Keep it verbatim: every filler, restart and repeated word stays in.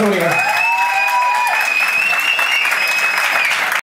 Muito obrigado.